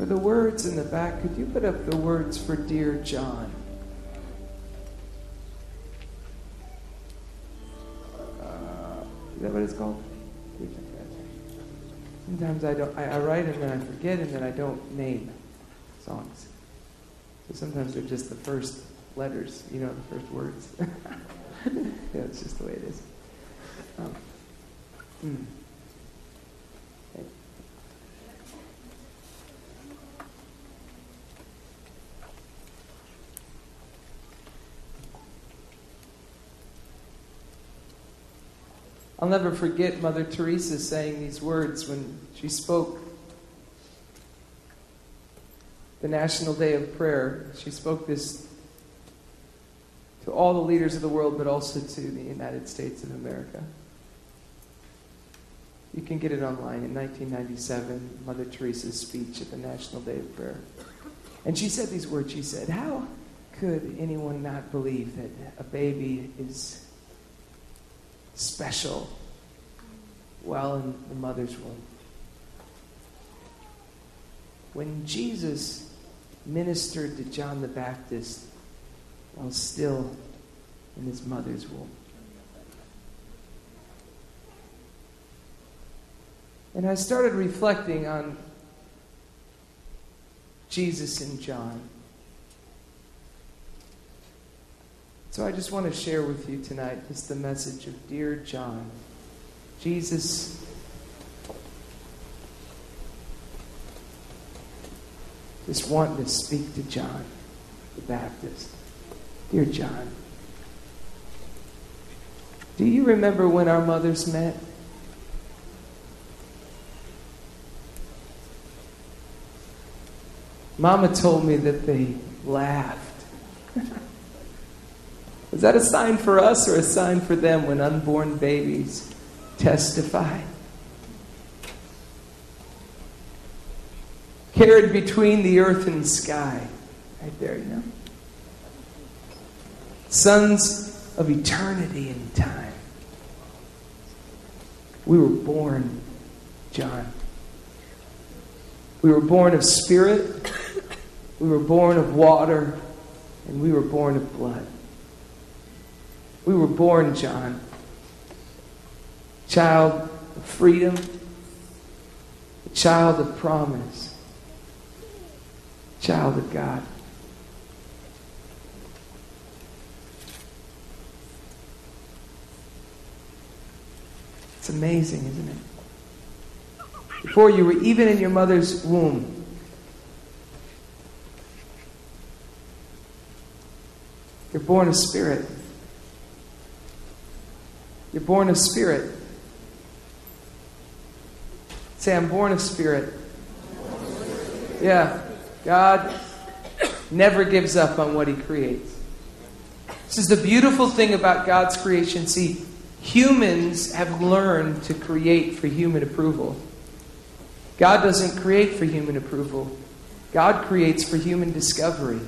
For the words in the back, could you put up the words for Dear John? Is that what it's called? Sometimes I write and then I forget and then I don't name songs. So sometimes they're just the first letters, you know, the first words. Yeah, it's just the way it is. Okay. I'll never forget Mother Teresa saying these words when she spoke the National Day of Prayer. She spoke this to all the leaders of the world, but also to the United States of America. You can get it online in 1997, Mother Teresa's speech at the National Day of Prayer. And she said these words. She said, "How could anyone not believe that a baby is special while in the mother's womb?" When Jesus ministered to John the Baptist while still in his mother's womb. And I started reflecting on Jesus and John. So I just want to share with you tonight just the message of Dear John. Jesus just wanted to speak to John the Baptist. Dear John, do you remember when our mothers met? Mama told me that they laughed. Is that a sign for us or a sign for them when unborn babies testify? Carried between the earth and sky. Right there, you know. Sons of eternity and time. We were born, John. We were born of spirit. We were born of water. And we were born of blood. We were born, John, child of freedom, a child of promise, child of God. It's amazing, isn't it? Before you were even in your mother's womb, you're born of spirit. You're born of spirit. Say, I'm born of spirit. Yeah. God never gives up on what he creates. This is the beautiful thing about God's creation. See, humans have learned to create for human approval. God doesn't create for human approval. God creates for human discovery.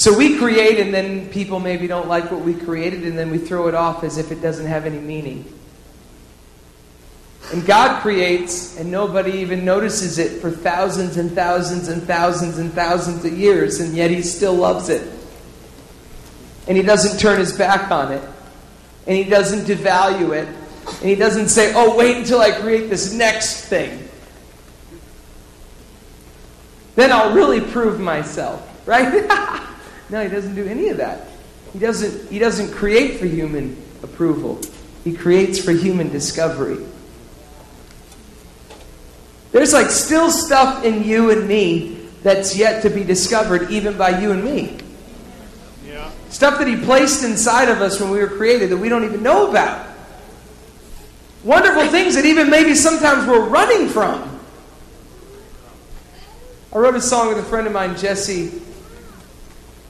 So we create, and then people maybe don't like what we created, and then we throw it off as if it doesn't have any meaning. And God creates, and nobody even notices it for thousands and thousands and thousands and thousands of years, and yet he still loves it. And he doesn't turn his back on it. And he doesn't devalue it. And he doesn't say, oh, wait until I create this next thing. Then I'll really prove myself. Right? No, he doesn't do any of that. He doesn't create for human approval. He creates for human discovery. There's like still stuff in you and me that's yet to be discovered even by you and me. Yeah. Stuff that he placed inside of us when we were created that we don't even know about. Wonderful things that even maybe sometimes we're running from. I wrote a song with a friend of mine, Jesse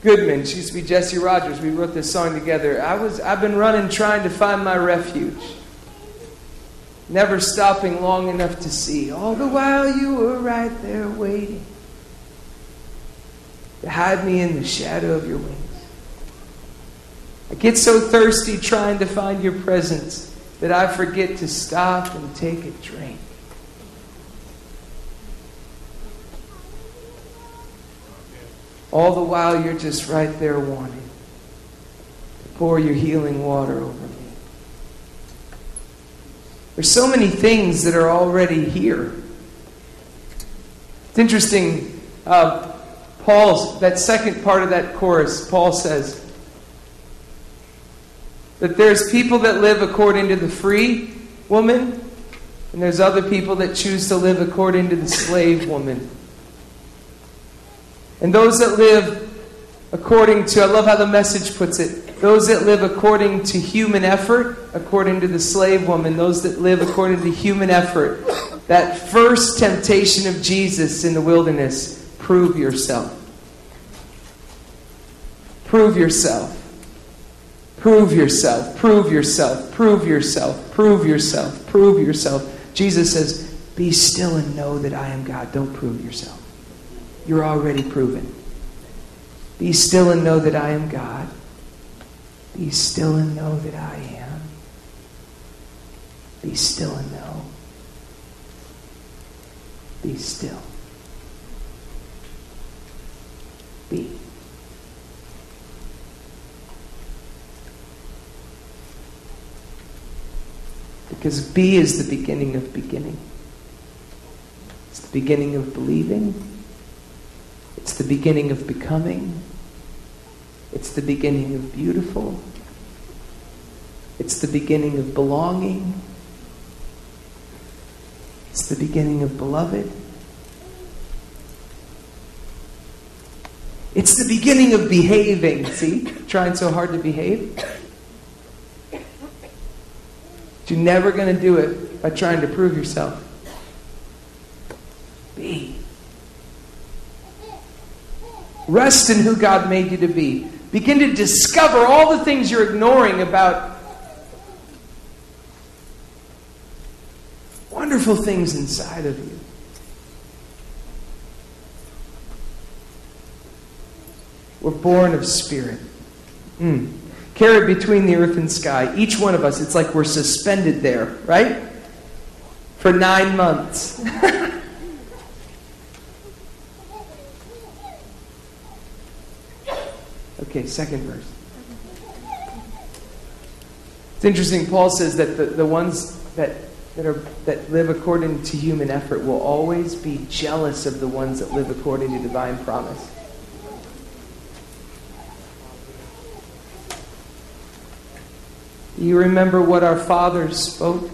Goodman. She used to be Jesse Rogers. We wrote this song together. I've been running, trying to find my refuge. Never stopping long enough to see. All the while you were right there waiting to hide me in the shadow of your wings. I get so thirsty trying to find your presence that I forget to stop and take a drink. All the while you're just right there wanting. Pour your healing water over me. There's so many things that are already here. It's interesting. Paul's, that second part of that chorus, Paul says that there's people that live according to the free woman, and there's other people that choose to live according to the slave woman. And those that live according to, I love how the Message puts it, those that live according to human effort, according to the slave woman, those that live according to human effort, that first temptation of Jesus in the wilderness, prove yourself. Prove yourself. Prove yourself. Prove yourself. Prove yourself. Prove yourself. Prove yourself. Jesus says, be still and know that I am God. Don't prove yourself. You're already proven. Be still and know that I am God. Be still and know that I am. Be still and know. Be still. Be. Because be is the beginning of beginning. It's the beginning of believing. It's the beginning of becoming. It's the beginning of beautiful. It's the beginning of belonging. It's the beginning of beloved. It's the beginning of behaving. See? Trying so hard to behave. But you're never going to do it by trying to prove yourself. Be. Rest in who God made you to be. Begin to discover all the things you're ignoring about wonderful things inside of you. We're born of spirit. Carried between the earth and sky. Each one of us, it's like we're suspended there, right? For 9 months. Okay, second verse. It's interesting, Paul says that the ones that live according to human effort will always be jealous of the ones that live according to divine promise. You remember what our fathers spoke?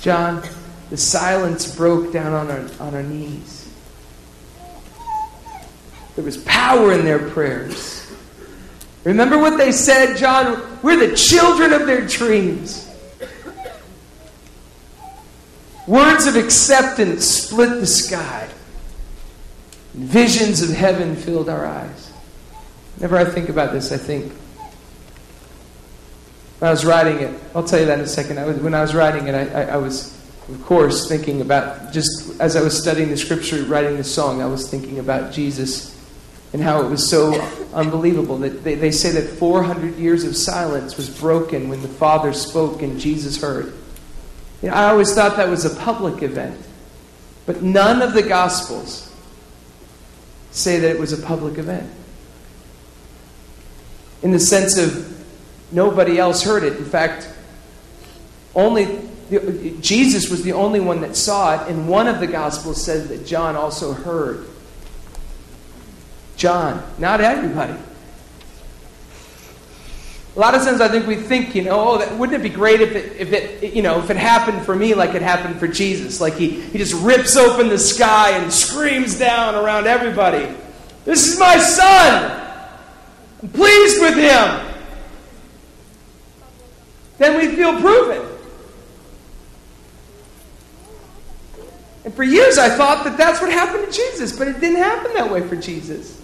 John, the silence broke down on our knees. There was power in their prayers. Remember what they said, John? We're the children of their dreams. Words of acceptance split the sky. Visions of heaven filled our eyes. Whenever I think about this, I think, when I was writing it, I'll tell you that in a second. When I was writing it, I was, of course, thinking about, just as I was studying the scripture, writing this song, I was thinking about Jesus. And how it was so unbelievable that they say that 400 years of silence was broken when the Father spoke and Jesus heard. You know, I always thought that was a public event. But none of the Gospels say that it was a public event. In the sense of nobody else heard it. In fact, Jesus was the only one that saw it. And one of the Gospels says that John also heard. John, not everybody. A lot of times I think we think, wouldn't it be great if it happened for me like it happened for Jesus? Like he just rips open the sky and screams down around everybody. This is my son. I'm pleased with him. Then we feel proven. And for years I thought that that's what happened to Jesus, but it didn't happen that way for Jesus.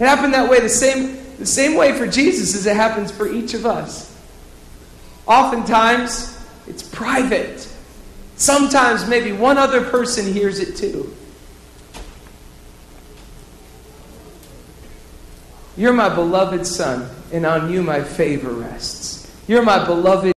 It happened that way the same way for Jesus as it happens for each of us. Oftentimes, it's private. Sometimes maybe one other person hears it too. You're my beloved son, and on you my favor rests. You're my beloved